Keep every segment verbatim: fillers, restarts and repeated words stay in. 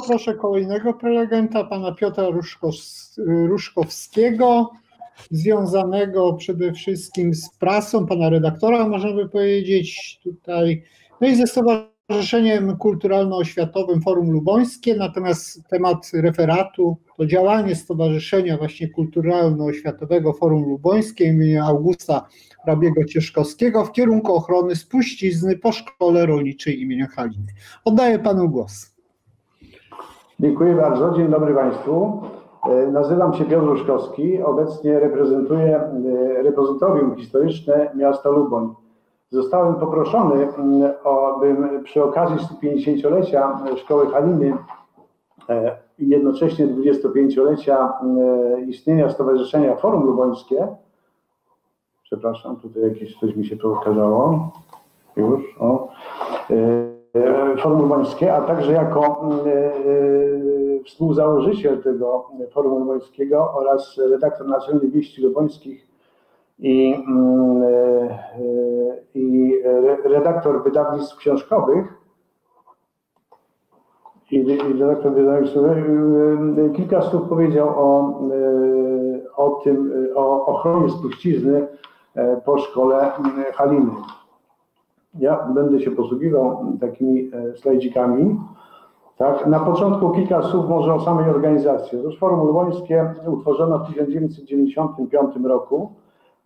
Poproszę kolejnego prelegenta, pana Piotra Ruszkowskiego, związanego przede wszystkim z prasą, pana redaktora, można by powiedzieć tutaj, no i ze Stowarzyszeniem Kulturalno-Oświatowym Forum Lubońskie, natomiast temat referatu to działanie Stowarzyszenia właśnie Kulturalno-Oświatowego Forum Lubońskie imienia Augusta Rabiego-Cieszkowskiego w kierunku ochrony spuścizny po szkole rolniczej imienia Haliny. Oddaję panu głos. Dziękuję bardzo. Dzień dobry Państwu. Nazywam się Piotr Ruszkowski. Obecnie reprezentuję repozytorium historyczne miasta Luboń. Zostałem poproszony, abym przy okazji pięćdziesięciolecia Szkoły Haliny i jednocześnie dwudziestopięciolecia istnienia Stowarzyszenia Forum Lubońskie. Przepraszam, tutaj jakieś coś mi się pokazało. Już, o. Forum Lubońskie, a także jako współzałożyciel tego Forum Lubońskiego oraz redaktor naczelny Wieści Lubońskich i, i redaktor wydawnictw książkowych i, i redaktor wydawnictw, kilka słów powiedział o, o tym, o ochronie spuścizny po szkole Haliny. Ja będę się posługiwał takimi slajdźkami. Tak? Na początku kilka słów może o samej organizacji. Otóż Forum Lubońskie utworzono w tysiąc dziewięćset dziewięćdziesiątym piątym roku.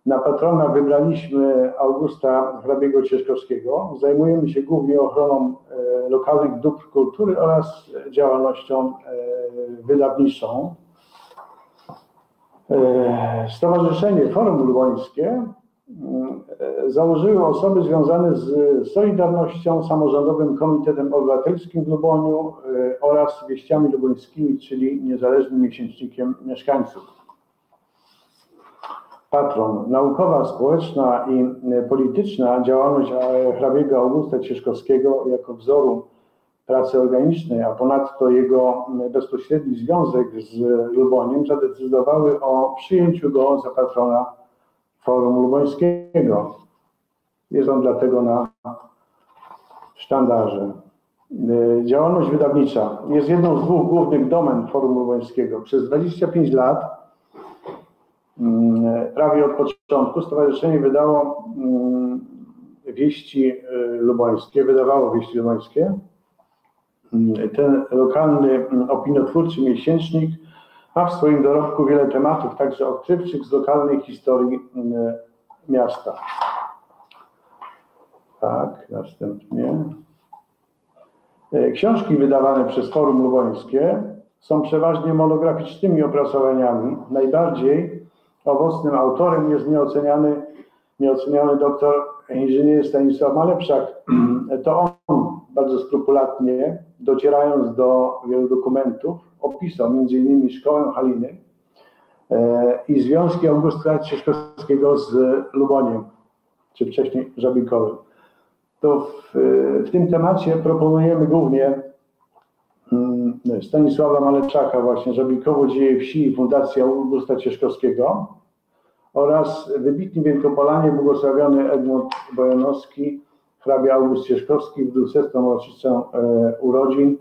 Na patrona wybraliśmy Augusta Hrabiego-Cieszkowskiego. Zajmujemy się głównie ochroną lokalnych dóbr kultury oraz działalnością wydawniczą. Stowarzyszenie Forum Lubońskie założyły osoby związane z Solidarnością, Samorządowym Komitetem Obywatelskim w Luboniu oraz Wieściami Lubońskimi, czyli niezależnym miesięcznikiem mieszkańców. Patron, naukowa, społeczna i polityczna działalność hrabiego Augusta Cieszkowskiego jako wzoru pracy organicznej, a ponadto jego bezpośredni związek z Luboniem zadecydowały o przyjęciu go za patrona Forum Lubońskiego. Jest on dlatego na sztandarze. Działalność wydawnicza jest jedną z dwóch głównych domen Forum Lubońskiego. Przez dwadzieścia pięć lat, prawie od początku, stowarzyszenie wydało wieści lubońskie, wydawało wieści lubońskie. Ten lokalny opiniotwórczy miesięcznik ma w swoim dorobku wiele tematów, także odkrywczych z lokalnej historii miasta. Tak, następnie. Książki wydawane przez Forum Lubońskie są przeważnie monograficznymi opracowaniami. Najbardziej owocnym autorem jest nieoceniany, nieoceniany doktor inżynier Stanisław Malepszak. To on bardzo skrupulatnie, docierając do wielu dokumentów, opisał między innymi Szkołę Haliny i związki Augusta Cieszkowskiego z Luboniem, czy wcześniej Żabikowym. To w, w tym temacie proponujemy głównie Stanisława Malepszaka, właśnie Żabikowo, Dzieje Wsi i Fundację Augusta Cieszkowskiego oraz wybitny Wielkopolanie, błogosławiony Edmund Bojanowski, hrabia August Cieszkowski w dwusetną rocznicę urodzin.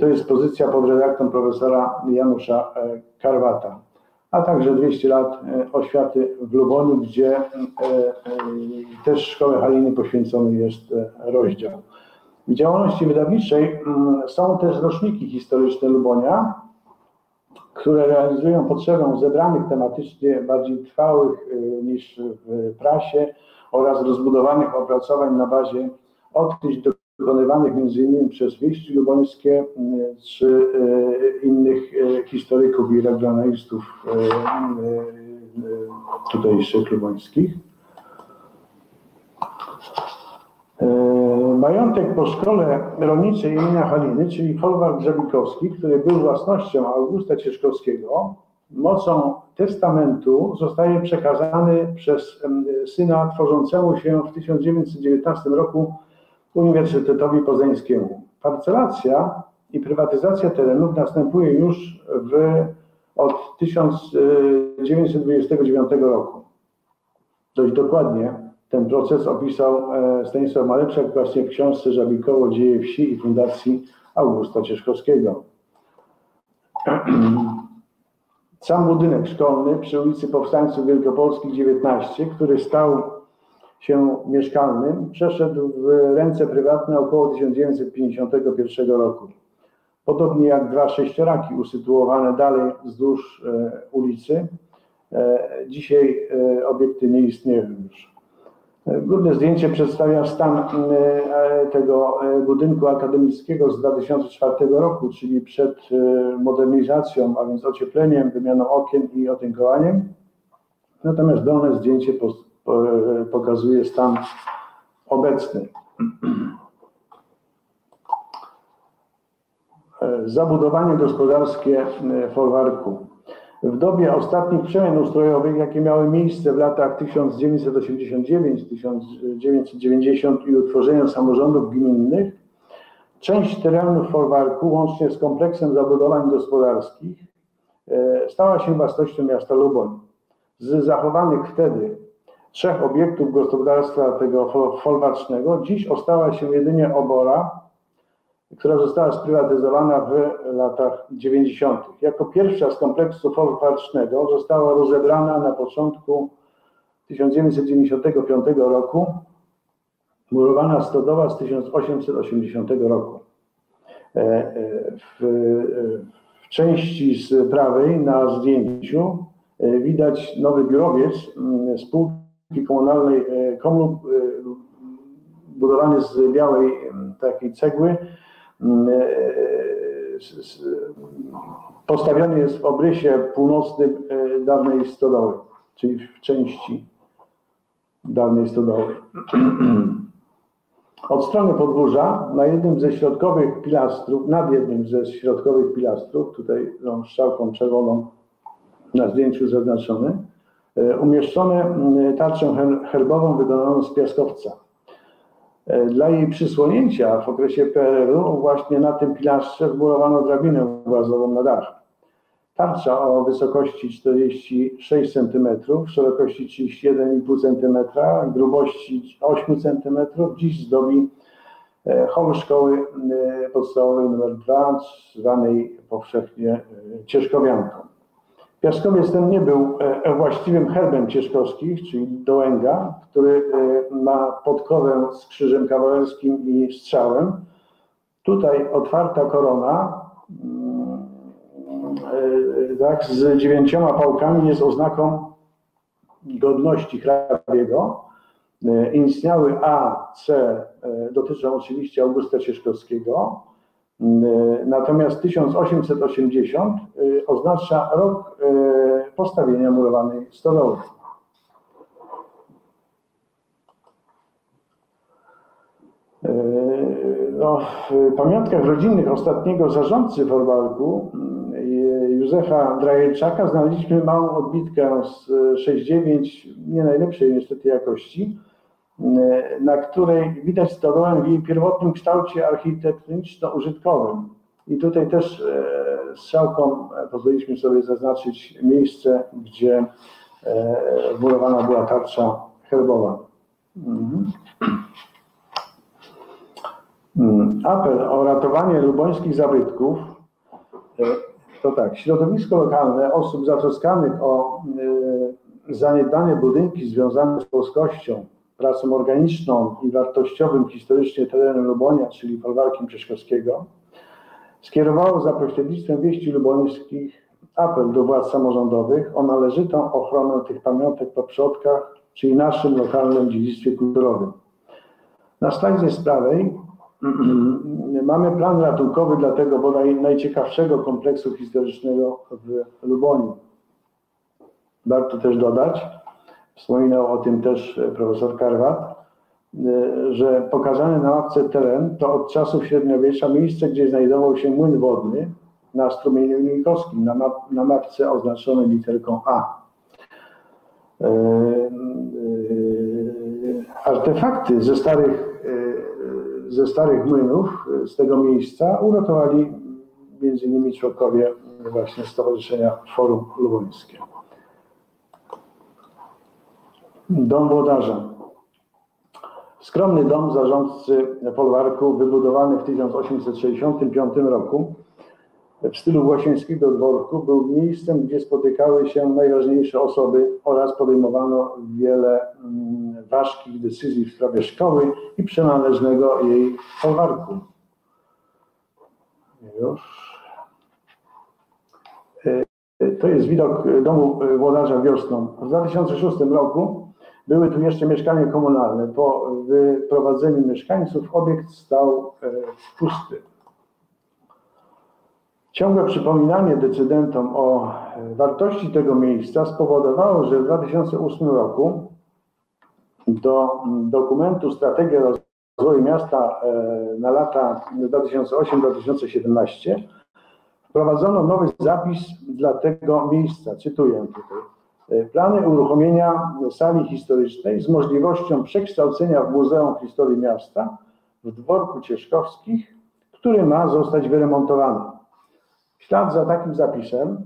To jest pozycja pod redaktą profesora Janusza Karwata, a także dwieście lat oświaty w Luboniu, gdzie też Szkole Haliny poświęcony jest rozdział. W działalności wydawniczej są też roczniki historyczne Lubonia, które realizują potrzebę zebranych tematycznie bardziej trwałych niż w prasie oraz rozbudowanych opracowań na bazie odkryć do wykonywanych między innymi przez Wieści Lubońskie czy innych historyków i regionalistów tutejszych lubońskich. Majątek po szkole rolniczej imienia Haliny, czyli folwark żabikowski, który był własnością Augusta Cieszkowskiego, mocą testamentu zostaje przekazany przez syna tworzącemu się w tysiąc dziewięćset dziewiętnastym roku Uniwersytetowi Poznańskiemu. Parcelacja i prywatyzacja terenów następuje już w, od tysiąc dziewięćset dwudziestego dziewiątego roku. Dość dokładnie Ten proces opisał Stanisław Malepszak właśnie w książce Żabikowo, dzieje wsi i fundacji Augusta Cieszkowskiego. Sam budynek szkolny przy ulicy Powstańców Wielkopolskich dziewiętnaście, który stał się mieszkalnym, przeszedł w ręce prywatne około tysiąc dziewięćset pięćdziesiątego pierwszego roku. Podobnie jak dwa sześcioraki usytuowane dalej wzdłuż ulicy, dzisiaj obiekty nie istnieją już. Górne zdjęcie przedstawia stan tego budynku akademickiego z dwa tysiące czwartego roku, czyli przed modernizacją, a więc ociepleniem, wymianą okien i otynkowaniem. Natomiast dolne zdjęcie pokazuje stan obecny. Zabudowanie gospodarskie folwarku. W dobie ostatnich przemian ustrojowych, jakie miały miejsce w latach tysiąc dziewięćset osiemdziesiątego do tysiąc dziewięćset dziewięćdziesiątego i utworzenia samorządów gminnych, część terenów folwarku, łącznie z kompleksem zabudowań gospodarskich, stała się własnością miasta Luboń. Z zachowanych wtedy trzech obiektów gospodarstwa tego folwarcznego dziś ostała się jedynie obora, która została sprywatyzowana w latach dziewięćdziesiątych. Jako pierwsza z kompleksu folwarcznego została rozebrana na początku tysiąc dziewięćset dziewięćdziesiątego piątego roku, murowana stodowa z tysiąc osiemset osiemdziesiątego roku. W, w części z prawej na zdjęciu widać nowy biurowiec spółki komunalnej Komlub, budowany z białej takiej cegły. Postawiony jest w obrysie północnym dawnej stodoły, czyli w części dawnej stodoły. Od strony podwórza na jednym ze środkowych pilastrów, nad jednym ze środkowych pilastrów, tutaj tą strzałką czerwoną na zdjęciu zaznaczony, umieszczone tarczę herbową wykonaną z piaskowca. Dla jej przysłonięcia w okresie P R L u właśnie na tym pilastrze wmurowano drabinę głazową na dach. Tarcza o wysokości czterdzieści sześć centymetrów, szerokości trzydzieści jeden i pół centymetra, grubości osiem centymetrów dziś zdobi hol szkoły podstawowej nr dwa, zwanej powszechnie Cieszkowianką. Piaskowiec ten nie był właściwym herbem cieszkowskich, czyli dołęga, który ma podkowę z krzyżem kawalerskim i strzałem. Tutaj otwarta korona tak, z dziewięcioma pałkami jest oznaką godności hrabiego. Inicjały A, C dotyczą oczywiście Augusta Cieszkowskiego. Natomiast tysiąc osiemset osiemdziesiąty oznacza rok postawienia murowanej stodoły. No, w pamiątkach rodzinnych ostatniego zarządcy folwarku, Józefa Drajewczaka, znaleźliśmy małą odbitkę z sześć dziewięć, nie najlepszej niestety jakości, na której widać stodołę w jej pierwotnym kształcie architektoniczno-użytkowym. I tutaj też strzałką pozwoliliśmy sobie zaznaczyć miejsce, gdzie wmurowana była tarcza herbowa. Mhm. Apel o ratowanie lubońskich zabytków. To tak, środowisko lokalne osób zatroskanych o zaniedbane budynki związane z polskością, pracą organiczną i wartościowym historycznie terenem Lubonia, czyli folwarkiem Cieszkowskiego, skierowało za pośrednictwem Wieści Lubońskich apel do władz samorządowych o należytą ochronę tych pamiątek po przodkach, czyli naszym lokalnym dziedzictwie kulturowym. Na slajdzie z prawej mamy plan ratunkowy dla tego bodaj najciekawszego kompleksu historycznego w Luboniu. Warto też dodać, wspominał o tym też profesor Karwat, że pokazany na mapce teren to od czasów średniowiecza miejsce, gdzie znajdował się młyn wodny na strumieniu Nikowskim, na, map, na mapce oznaczonej literką A. Artefakty ze starych, ze starych młynów z tego miejsca uratowali między innymi członkowie właśnie Stowarzyszenia Forum Lubońskie. Dom włodarza. Skromny dom zarządcy folwarku wybudowany w tysiąc osiemset sześćdziesiątym piątym roku w stylu Włosińskiego dworku był miejscem, gdzie spotykały się najważniejsze osoby oraz podejmowano wiele ważkich decyzji w sprawie szkoły i przynależnego jej folwarku. Już. To jest widok domu włodarza wiosną. W dwa tysiące szóstym roku były tu jeszcze mieszkania komunalne. Po wyprowadzeniu mieszkańców obiekt stał pusty. Ciągłe przypominanie decydentom o wartości tego miejsca spowodowało, że w dwa tysiące ósmym roku do dokumentu Strategia Rozwoju Miasta na lata dwa tysiące ósmy do dwa tysiące siedemnastego wprowadzono nowy zapis dla tego miejsca. Cytuję tutaj. Plany uruchomienia sali historycznej z możliwością przekształcenia w Muzeum Historii Miasta w dworku Cieszkowskich, który ma zostać wyremontowany. W ślad za takim zapisem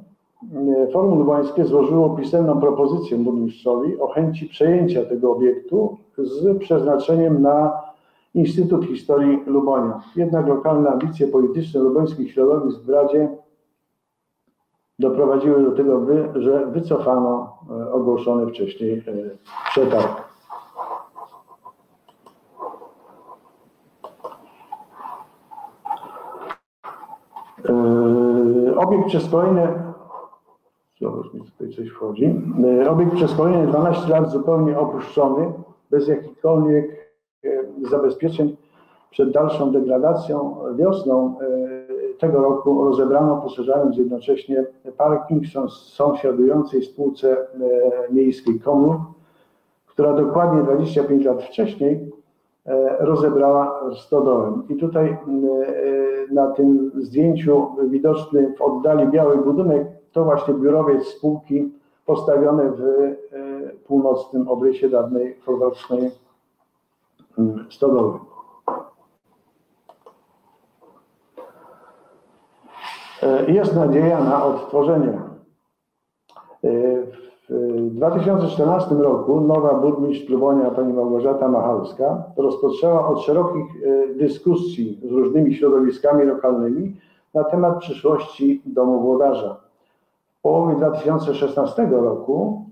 Forum Lubońskie złożyło pisemną propozycję burmistrzowi o chęci przejęcia tego obiektu z przeznaczeniem na Instytut Historii Lubonia. Jednak lokalne ambicje polityczne lubońskich środowisk w Radzie doprowadziły do tego, że wycofano ogłoszony wcześniej przetarg. Obiekt przez kolejne, mi tutaj coś wchodzi. Obiekt przez kolejne dwanaście lat zupełnie opuszczony, bez jakichkolwiek zabezpieczeń przed dalszą degradacją. Wiosną tego roku rozebrano, poszerzając jednocześnie parking sąsiadującej spółce miejskiej Komór, która dokładnie dwadzieścia pięć lat wcześniej rozebrała stodołę. I tutaj na tym zdjęciu widoczny w oddali biały budynek to właśnie biurowiec spółki postawiony w północnym obrysie dawnej folwarcznej stodoły. Jest nadzieja na odtworzenie. W dwa tysiące czternastym roku nowa burmistrz Lubonia, pani Małgorzata Machalska, rozpoczęła od szerokich dyskusji z różnymi środowiskami lokalnymi na temat przyszłości domu włodarza. W połowie dwa tysiące szesnastego roku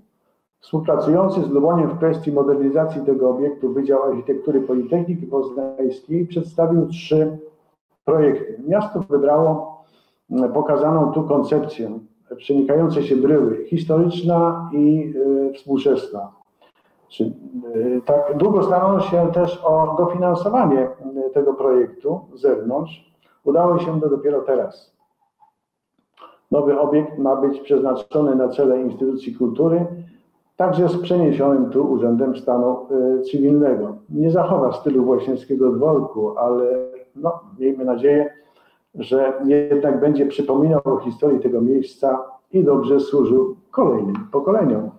współpracujący z Luboniem w kwestii modernizacji tego obiektu Wydział Architektury Politechniki Poznańskiej przedstawił trzy projekty. Miasto wybrało pokazaną tu koncepcję. Przenikające się bryły, historyczna i y, współczesna. Czy, y, tak długo starano się też o dofinansowanie y, tego projektu z zewnątrz. Udało się to dopiero teraz. Nowy obiekt ma być przeznaczony na cele instytucji kultury, także z przeniesionym tu Urzędem Stanu y, Cywilnego. Nie zachowa stylu Włosińskiego dworku, ale no, miejmy nadzieję, że jednak będzie przypominał o historii tego miejsca i dobrze służył kolejnym pokoleniom.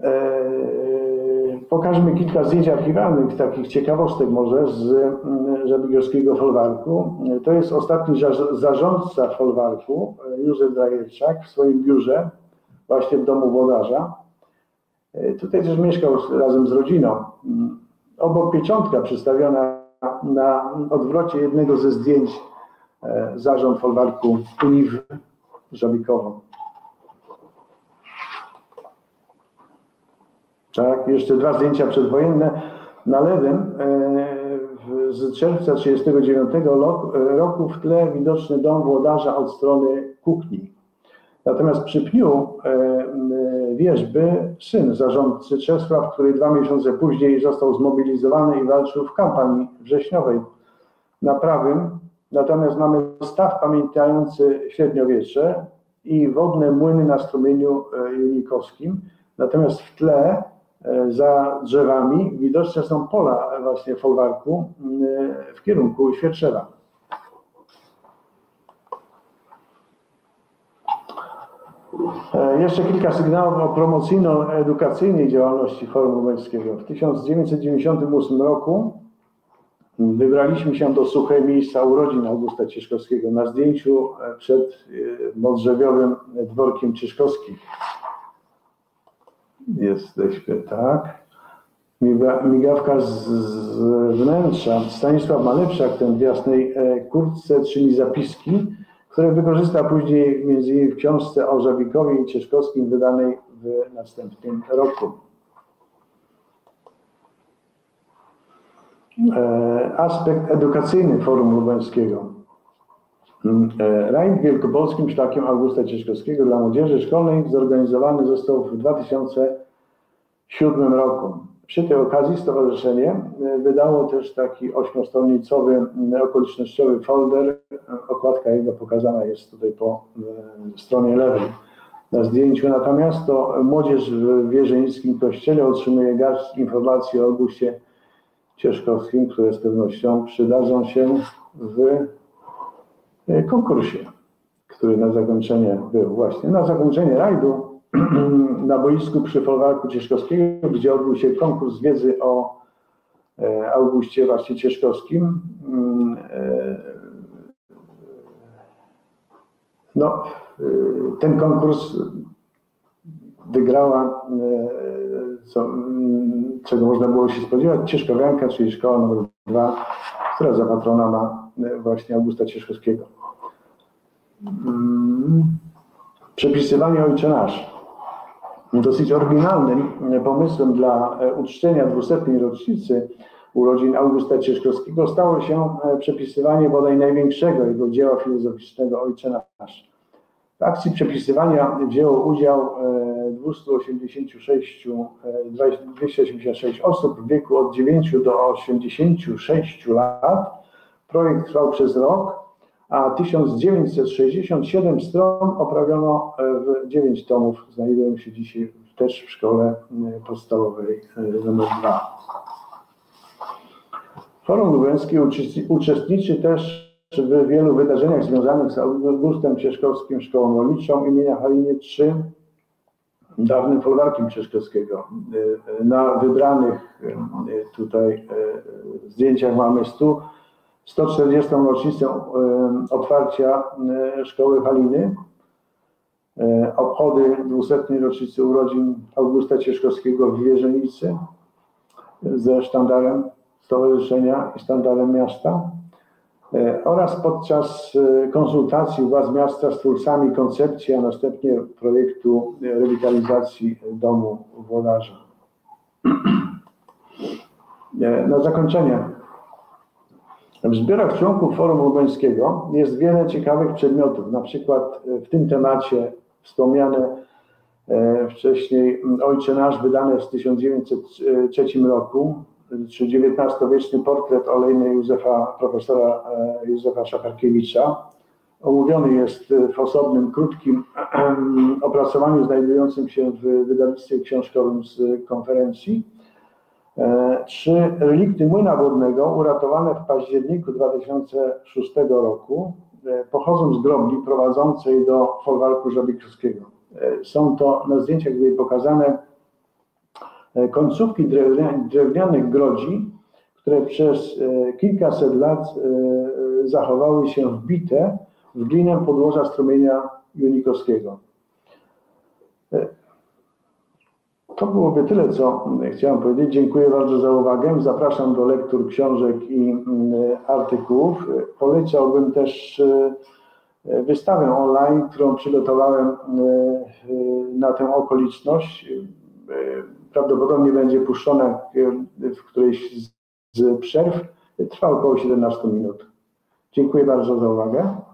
Eee, pokażmy kilka zdjęć archiwalnych, takich ciekawostek może z żabikowskiego folwarku. To jest ostatni zarządca folwarku, Józef Drajewczak, w swoim biurze, właśnie w domu włodarza. Eee, tutaj też mieszkał razem z rodziną. Obok pieczątka przystawiona na odwrocie jednego ze zdjęć zarząd folwarku Uniw Żabikowo. Tak, jeszcze dwa zdjęcia przedwojenne. Na lewym z czerwca tysiąc dziewięćset trzydziestego dziewiątego roku w tle widoczny dom włodarza od strony kuchni. Natomiast przy pniu wierzby syn zarządcy Czesław, który dwa miesiące później został zmobilizowany i walczył w kampanii wrześniowej. Na prawym natomiast mamy staw pamiętający średniowiecze i wodne młyny na strumieniu junikowskim. Natomiast w tle za drzewami widoczne są pola właśnie folwarku w kierunku Świerczewa. Jeszcze kilka sygnałów o promocyjno-edukacyjnej działalności Forum Lubońskiego. W tysiąc dziewięćset dziewięćdziesiątym ósmym roku wybraliśmy się do Suchej, miejsca urodzin Augusta Cieszkowskiego, na zdjęciu przed modrzewiowym dworkiem Cieszkowskich. Jesteśmy, tak. Migawka z, z wnętrza. Stanisław Malepszak, ten w jasnej kurtce, czyni zapiski, które wykorzysta później między innymi w książce o Żabikowie i Cieszkowskim wydanej w następnym roku. Aspekt edukacyjny Forum Lubońskiego. Rajd wielkopolskim szlakiem Augusta Cieszkowskiego dla młodzieży szkolnej zorganizowany został w dwa tysiące siódmym roku. Przy tej okazji stowarzyszenie wydało też taki ośmiostronicowy okolicznościowy folder. Okładka jego pokazana jest tutaj po stronie lewej na zdjęciu. Natomiast to młodzież w wierzyńskim kościele otrzymuje garść informacji o Augustie Cieszkowskim, które z pewnością przydadzą się w konkursie, który na zakończenie był właśnie. Na zakończenie rajdu na boisku przy folwarku Cieszkowskiego, gdzie odbył się konkurs wiedzy o Augustie właśnie Cieszkowskim. No, ten konkurs wygrała, co, czego można było się spodziewać, Cieszkowianka, czyli szkoła numer dwa, która za patrona ma właśnie Augusta Cieszkowskiego. Przepisywanie Ojcze Nasz. Dosyć oryginalnym pomysłem dla uczczenia dwusetnej rocznicy urodzin Augusta Cieszkowskiego stało się przepisywanie bodaj największego jego dzieła filozoficznego Ojcze Nasz. W akcji przepisywania wzięło udział dwieście osiemdziesiąt sześć osób w wieku od dziewięciu do osiemdziesięciu sześciu lat. Projekt trwał przez rok, a tysiąc dziewięćset sześćdziesiąt siedem stron oprawiono w dziewięć tomów. Znajdują się dzisiaj też w szkole podstawowej nr dwa. Forum Lubońskie uczestniczy też w wielu wydarzeniach związanych z Augustem Cieszkowskim, Szkołą Rolniczą imienia Haliny trzy, dawnym folwarkiem Cieszkowskiego. Na wybranych tutaj zdjęciach mamy stu. sto czterdziestą rocznicę otwarcia Szkoły Haliny, obchody dwusetnej rocznicy urodzin Augusta Cieszkowskiego w Wierzenicy ze sztandarem stowarzyszenia i sztandarem miasta oraz podczas konsultacji władz miasta z twórcami koncepcji, a następnie projektu rewitalizacji domu włodarza. Na zakończenie. W zbiorach członków Forum Lubońskiego jest wiele ciekawych przedmiotów, na przykład w tym temacie wspomniane wcześniej Ojcze Nasz wydane w tysiąc dziewięćset trzecim roku, czy dziewiętnastowieczny portret olejny Józefa, profesora Józefa Szakarkiewicza. Omówiony jest w osobnym, krótkim opracowaniu znajdującym się w wydawnictwie książkowym z konferencji. Czy relikty młyna wodnego uratowane w październiku dwa tysiące szóstego roku pochodzą z grobli prowadzącej do folwarku Żabikowskiego. Są to na zdjęciach tutaj pokazane końcówki drewnianych grodzi, które przez kilkaset lat zachowały się wbite w glinę podłoża strumienia Junikowskiego. To byłoby tyle, co chciałem powiedzieć. Dziękuję bardzo za uwagę. Zapraszam do lektur książek i artykułów. Polecałbym też wystawę online, którą przygotowałem na tę okoliczność. Prawdopodobnie będzie puszczona w którejś z przerw. Trwa około siedemnaście minut. Dziękuję bardzo za uwagę.